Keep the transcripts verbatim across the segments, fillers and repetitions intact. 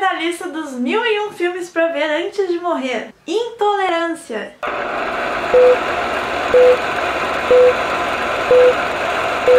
da lista dos mil e um filmes pra ver antes de morrer. Intolerância.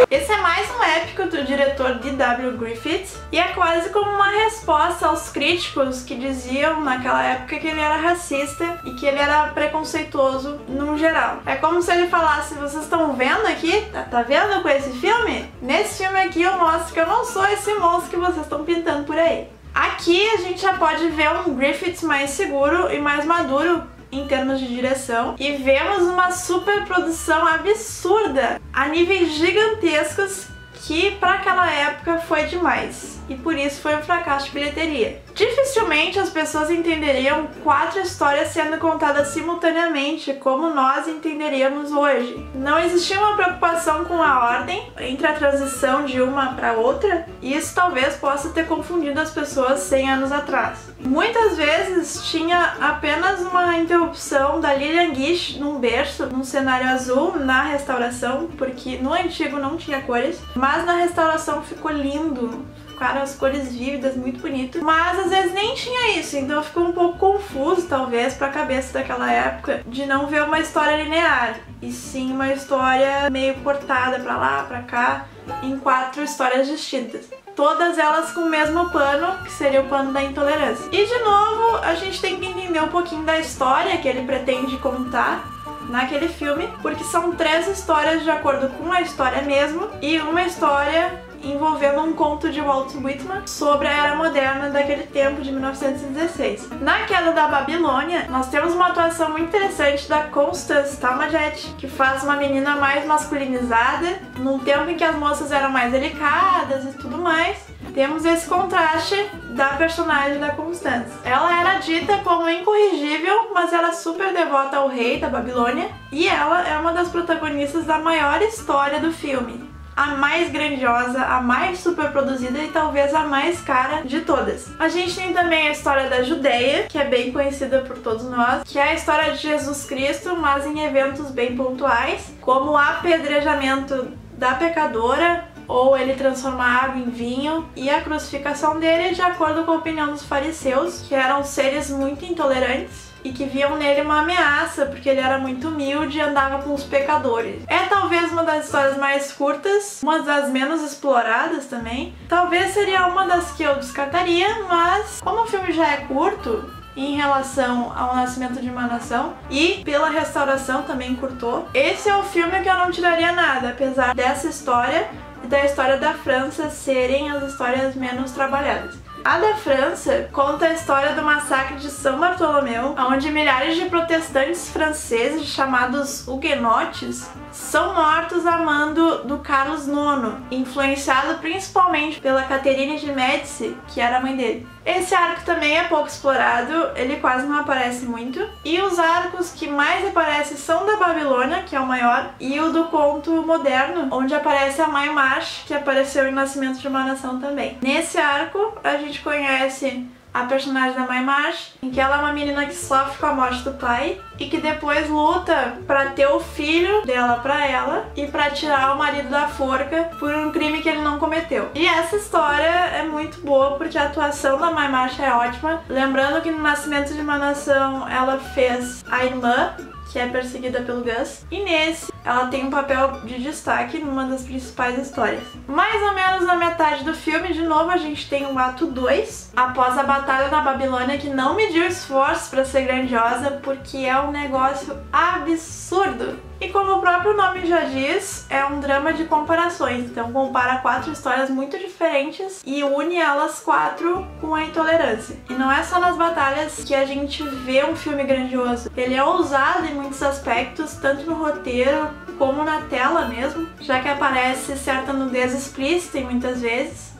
Esse é mais um épico do diretor D W Griffith e é quase como uma resposta aos críticos que diziam naquela época que ele era racista e que ele era preconceituoso no geral. É como se ele falasse, vocês estão vendo aqui? Tá, tá vendo com esse filme? Nesse filme aqui eu mostro que eu não sou esse monstro que vocês estão pintando por aí. Aqui a gente já pode ver um Griffith mais seguro e mais maduro em termos de direção, e vemos uma superprodução absurda a níveis gigantescos que para aquela época foi demais e por isso foi um fracasso de bilheteria. Dificilmente as pessoas entenderiam quatro histórias sendo contadas simultaneamente como nós entenderíamos hoje. Não existia uma preocupação com a ordem entre a transição de uma para outra, e isso talvez possa ter confundido as pessoas cem anos atrás. Muitas vezes tinha apenas uma interrupção da Lilian Gish num berço, num cenário azul, na restauração, porque no antigo não tinha cores, mas na restauração ficou lindo. Ficaram as cores vívidas, muito bonito, mas às vezes nem tinha isso, então ficou um pouco confuso talvez para a cabeça daquela época de não ver uma história linear e sim uma história meio cortada para lá, para cá, em quatro histórias distintas, todas elas com o mesmo pano, que seria o pano da intolerância. E de novo a gente tem que entender um pouquinho da história que ele pretende contar naquele filme, porque são três histórias de acordo com a história mesmo e uma história envolvendo um conto de Walt Whitman sobre a era moderna daquele tempo de mil novecentos e dezesseis. Na Queda da Babilônia, nós temos uma atuação muito interessante da Constance Talmadge, que faz uma menina mais masculinizada, num tempo em que as moças eram mais delicadas e tudo mais. Temos esse contraste da personagem da Constance. Ela era dita como incorrigível, mas era super devota ao rei da Babilônia, e ela é uma das protagonistas da maior história do filme. A mais grandiosa, a mais superproduzida e talvez a mais cara de todas. A gente tem também a história da Judeia, que é bem conhecida por todos nós, que é a história de Jesus Cristo, mas em eventos bem pontuais, como o apedrejamento da pecadora, ou ele transforma água em vinho, e a crucificação dele de acordo com a opinião dos fariseus, que eram seres muito intolerantes e que viam nele uma ameaça, porque ele era muito humilde e andava com os pecadores. É talvez uma das histórias mais curtas, uma das menos exploradas também. Talvez seria uma das que eu descartaria, mas como o filme já é curto, em relação ao nascimento de uma nação e pela restauração também curtou, esse é o filme que eu não tiraria nada, apesar dessa história e da história da França serem as histórias menos trabalhadas. A da França conta a história do massacre de São Bartolomeu, onde milhares de protestantes franceses, chamados huguenotes, são mortos a mando do Carlos nono, influenciado principalmente pela Catarina de Médici, que era a mãe dele. Esse arco também é pouco explorado, ele quase não aparece muito, e os arcos que mais aparecem são da Babilônia, que é o maior, e o do conto moderno, onde aparece a Mae Marsh, que apareceu em Nascimento de uma Nação também. Nesse arco a gente conhece a personagem da Mae Marsh, em que ela é uma menina que sofre com a morte do pai e que depois luta pra ter o filho dela pra ela e pra tirar o marido da forca por um crime que ele não cometeu. E essa história é muito boa porque a atuação da Mae Marsh é ótima. Lembrando que no Nascimento de uma Nação ela fez a irmã, que é perseguida pelo Gus, e nesse ela tem um papel de destaque numa das principais histórias. Mais ou menos na metade do filme, de novo, a gente tem o ato dois, após a batalha na Babilônia, que não mediu esforço para ser grandiosa, porque é um negócio absurdo. E como o próprio nome já diz, é um drama de comparações, então compara quatro histórias muito diferentes e une elas quatro com a intolerância. E não é só nas batalhas que a gente vê um filme grandioso, ele é ousado em muitos aspectos, tanto no roteiro como na tela mesmo, já que aparece certa nudez explícita em muitas vezes,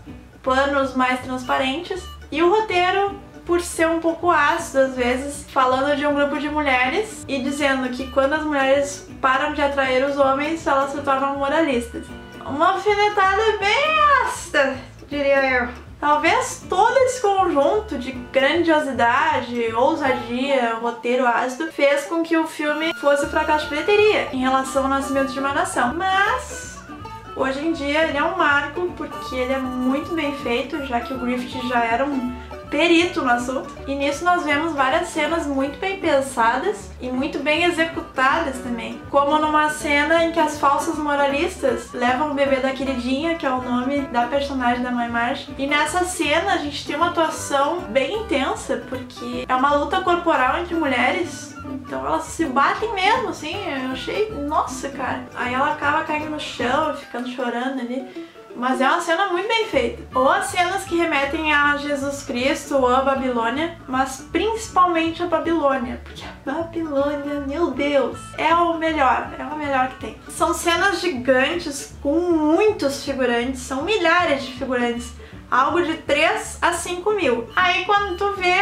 panos mais transparentes, e o roteiro, por ser um pouco ácido às vezes, falando de um grupo de mulheres e dizendo que quando as mulheres param de atrair os homens, elas se tornam moralistas. Uma alfinetada bem ácida, diria eu. Talvez todo esse conjunto de grandiosidade, ousadia, roteiro ácido, fez com que o filme fosse um fracasso de bilheteria em relação ao Nascimento de uma Nação. Mas o Hoje em dia ele é um marco porque ele é muito bem feito, já que o Griffith já era um perito no assunto. E nisso nós vemos várias cenas muito bem pensadas e muito bem executadas também. Como numa cena em que as falsas moralistas levam o bebê da queridinha, que é o nome da personagem da Mae Marsh. E nessa cena a gente tem uma atuação bem intensa, porque é uma luta corporal entre mulheres. Então elas se batem mesmo, assim, eu achei... Nossa, cara! Aí ela acaba caindo no chão, ficando chorando ali. Mas é uma cena muito bem feita. Ou as cenas que remetem a Jesus Cristo ou a Babilônia, mas principalmente a Babilônia, porque a Babilônia, meu Deus, é o melhor, é o melhor que tem. São cenas gigantes com muitos figurantes, são milhares de figurantes, algo de três a cinco mil. Aí quando tu vê,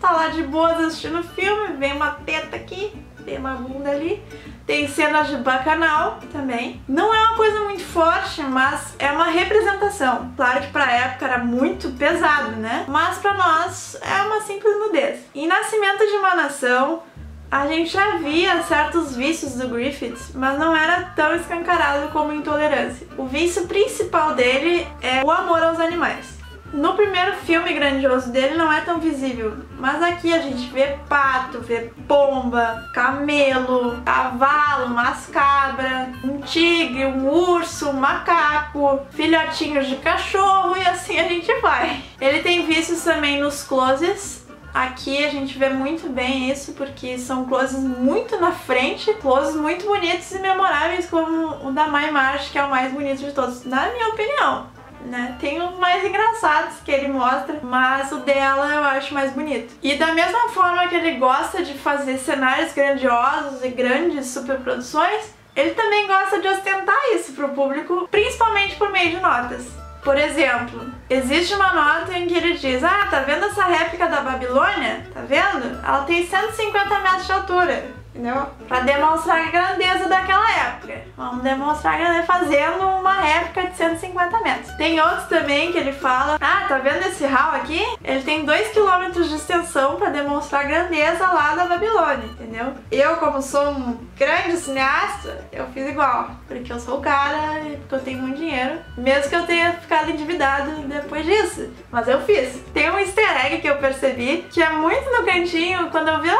tá lá de boa assistindo o filme, vem uma teta aqui, vem uma bunda ali. Tem cenas de bacanal também. Não é uma coisa muito forte, mas é uma representação. Claro que pra época era muito pesado, né? Mas pra nós é uma simples nudez. Em Nascimento de uma Nação, a gente já via certos vícios do Griffith, mas não era tão escancarado como Intolerância. O vício principal dele é o amor aos animais. No primeiro filme grandioso dele não é tão visível, mas aqui a gente vê pato, vê pomba, camelo, cavalo, umas cabras, um tigre, um urso, um macaco, filhotinhos de cachorro e assim a gente vai. Ele tem vícios também nos closes. Aqui a gente vê muito bem isso, porque são closes muito na frente, closes muito bonitos e memoráveis, como o da Mae Marsh, que é o mais bonito de todos, na minha opinião. Né? Tem os mais engraçados que ele mostra, mas o dela eu acho mais bonito. E da mesma forma que ele gosta de fazer cenários grandiosos e grandes superproduções, ele também gosta de ostentar isso para o público, principalmente por meio de notas. Por exemplo, existe uma nota em que ele diz: ah, tá vendo essa réplica da Babilônia? Tá vendo? Ela tem cento e cinquenta metros de altura. Entendeu? Pra demonstrar a grandeza daquela época. Vamos demonstrar a grandeza fazendo uma réplica de cento e cinquenta metros. Tem outros também que ele fala: ah, tá vendo esse hall aqui? Ele tem dois quilômetros de extensão pra demonstrar a grandeza lá da Babilônia, entendeu? Eu, como sou um grande cineasta, eu fiz igual. Porque eu sou o cara e porque eu tenho muito dinheiro. Mesmo que eu tenha ficado endividado depois disso. Mas eu fiz. Tem um easter egg que eu percebi, que é muito no cantinho, quando eu vi...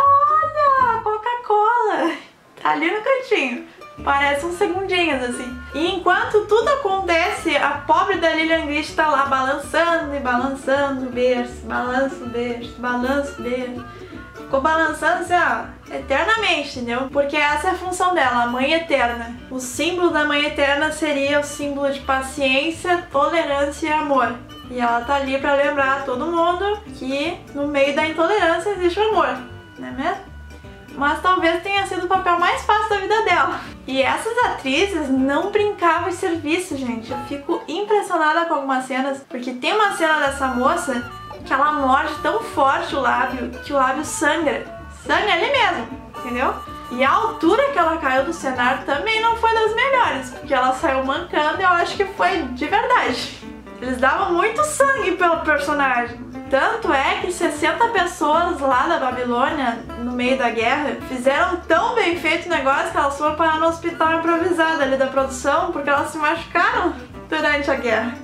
Coca-Cola, tá ali no cantinho, parece uns segundinhos assim. E enquanto tudo acontece, a pobre da Lilian Gish tá lá balançando e balançando o berço, balança o berço, balança o berço. Ficou balançando assim, ó, eternamente, entendeu? Porque essa é a função dela, a mãe eterna. O símbolo da mãe eterna seria o símbolo de paciência, tolerância e amor. E ela tá ali pra lembrar a todo mundo que no meio da intolerância existe o amor, não é mesmo? Mas talvez tenha sido o papel mais fácil da vida dela. E essas atrizes não brincavam de serviço, gente. Eu fico impressionada com algumas cenas, porque tem uma cena dessa moça que ela morde tão forte o lábio que o lábio sangra. Sangra ali mesmo, entendeu? E a altura que ela caiu do cenário também não foi das melhores, porque ela saiu mancando e eu acho que foi de verdade. Eles davam muito sangue pelo personagem. Tanto é que sessenta pessoas lá da Babilônia, no meio da guerra, fizeram tão bem feito o negócio que elas foram parar no hospital improvisado ali da produção, porque elas se machucaram durante a guerra,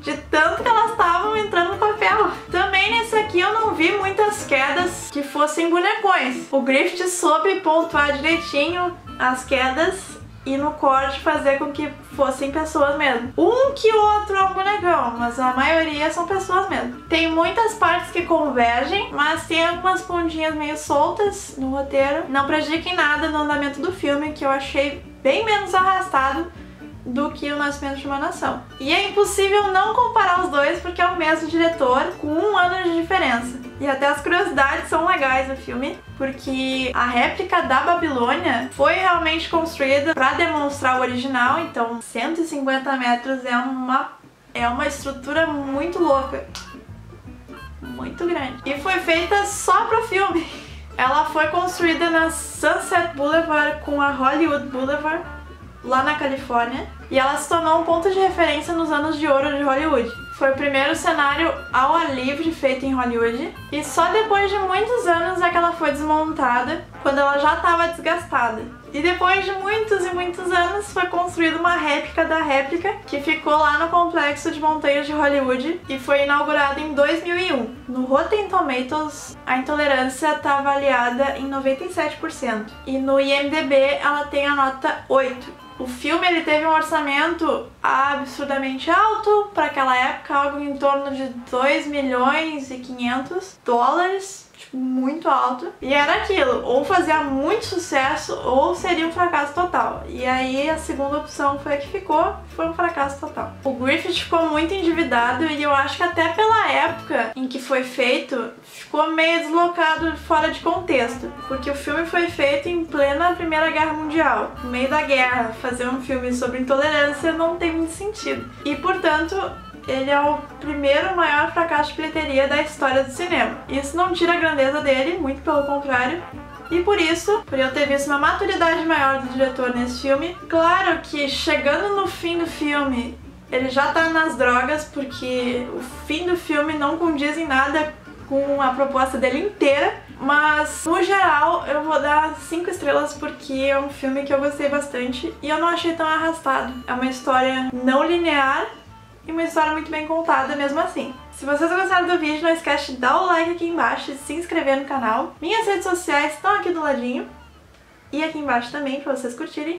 de tanto que elas estavam entrando no papel. Também nesse aqui eu não vi muitas quedas que fossem bonecões. O Griffith soube pontuar direitinho as quedas e no corte fazer com que fossem pessoas mesmo. Um que outro é um bonecão, mas a maioria são pessoas mesmo. Tem muitas partes que convergem, mas tem algumas pontinhas meio soltas no roteiro. Não prejudica em nada no andamento do filme, que eu achei bem menos arrastado do que o Nascimento de uma Nação. E é impossível não comparar os dois, porque é o mesmo diretor, com um ano de diferença. E até as curiosidades são legais no filme, porque a réplica da Babilônia foi realmente construída para demonstrar o original, então cento e cinquenta metros é uma, é uma estrutura muito louca, muito grande. E foi feita só pro filme. Ela foi construída na Sunset Boulevard com a Hollywood Boulevard, lá na Califórnia, e ela se tornou um ponto de referência nos anos de ouro de Hollywood. foi o primeiro cenário ao ar livre feito em Hollywood e só depois de muitos anos é que ela foi desmontada, quando ela já estava desgastada. E depois de muitos e muitos anos foi construída uma réplica da réplica que ficou lá no complexo de montanhas de Hollywood e foi inaugurada em dois mil e um. No Rotten Tomatoes, a Intolerância está avaliada em noventa e sete por cento e no I M D B ela tem a nota oito. O filme ele teve um orçamento absurdamente alto, para aquela época algo em torno de dois milhões e quinhentos dólares, tipo, muito alto. E era aquilo, ou fazia muito sucesso ou seria um fracasso total. E aí a segunda opção foi a que ficou, foi um fracasso total. O Griffith ficou muito endividado e eu acho que até pela época em que foi feito, ficou meio deslocado, fora de contexto, porque o filme foi feito em plena Primeira Guerra Mundial, no meio da guerra. Fazer um filme sobre intolerância não tem muito sentido. E, portanto, ele é o primeiro maior fracasso de bilheteria da história do cinema. Isso não tira a grandeza dele, muito pelo contrário. E por isso, por eu ter visto uma maturidade maior do diretor nesse filme, claro que chegando no fim do filme, ele já tá nas drogas, porque o fim do filme não condiz em nada com a proposta dele inteira, mas no geral eu vou dar cinco estrelas porque é um filme que eu gostei bastante e eu não achei tão arrastado. É uma história não linear e uma história muito bem contada mesmo assim. Se vocês gostaram do vídeo, não esquece de dar o like aqui embaixo e se inscrever no canal. Minhas redes sociais estão aqui do ladinho e aqui embaixo também para vocês curtirem.